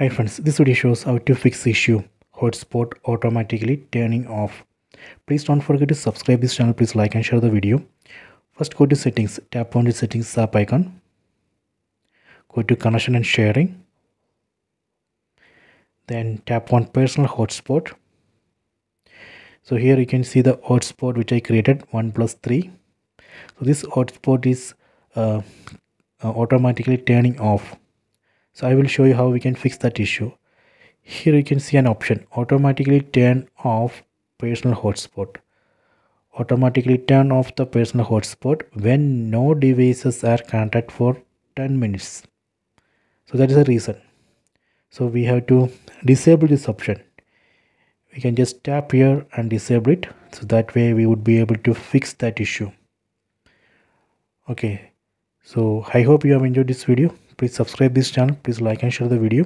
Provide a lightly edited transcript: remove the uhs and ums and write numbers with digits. Hi friends, this video shows how to fix issue hotspot automatically turning off. Please don't forget to subscribe this channel. Please like and share the video. First go to settings, tap on the settings sub icon. Go to connection and sharing. Then tap on personal hotspot. So here you can see the hotspot which I created, OnePlus 3. So this hotspot is automatically turning off. So I will show you how we can fix that issue. Here you can see an option, automatically turn off personal hotspot. Automatically turn off the personal hotspot when no devices are connected for 10 minutes. So that is the reason. So we have to disable this option. We can just tap here and disable it. So that way we would be able to fix that issue. Okay. So I hope you have enjoyed this video. Please subscribe this channel. Please like and share the video.